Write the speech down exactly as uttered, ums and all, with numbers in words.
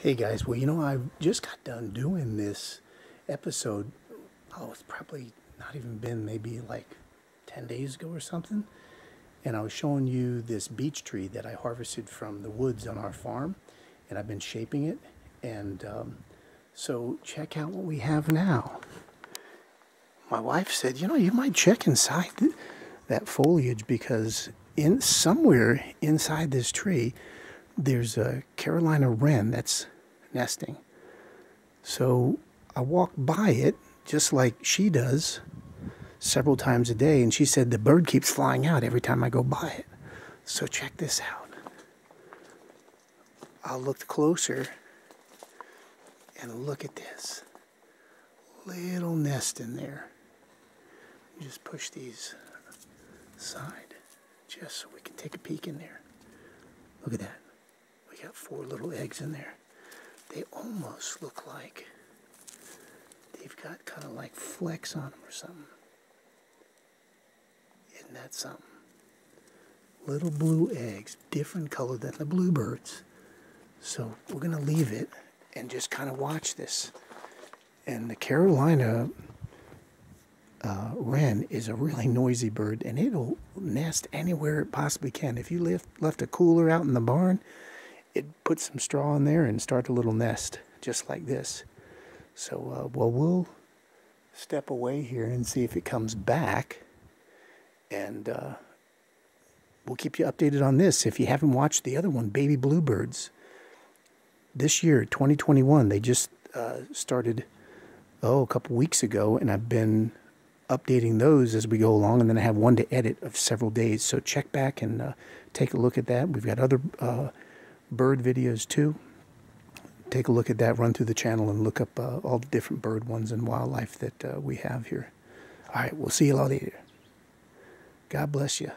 Hey guys, well, you know, I just got done doing this episode. Oh, it's probably not even been maybe like ten days ago or something. And I was showing you this beech tree that I harvested from the woods on our farm. And I've been shaping it. And um, so check out what we have now. My wife said, you know, you might check inside th that foliage, because in somewhere inside this tree, there's a Carolina wren that's nesting. So I walk by it just like she does several times a day, and she said the bird keeps flying out every time I go by it. So check this out. I looked closer and look at this little nest in there. Just push these aside just so we can take a peek in there. Look at that. Got four little eggs in there. They almost look like they've got kind of like flecks on them or something. Isn't that something? Little blue eggs, different color than the bluebirds. So we're gonna leave it and just kind of watch this. And the Carolina uh, wren is a really noisy bird, and it'll nest anywhere it possibly can. If you left, left a cooler out in the barn, it put some straw in there and start a little nest just like this. So uh, well, we'll step away here and see if it comes back, and uh, we'll keep you updated on this. If you haven't watched the other one, baby bluebirds, this year twenty twenty-one, they just uh, started oh a couple weeks ago, and I've been updating those as we go along, and then I have one to edit of several days. So check back and uh, take a look at that. We've got other uh, bird videos too. Take a look at that, run through the channel and look up uh, all the different bird ones and wildlife that uh, we have here. All right, we'll see you all later. God bless you.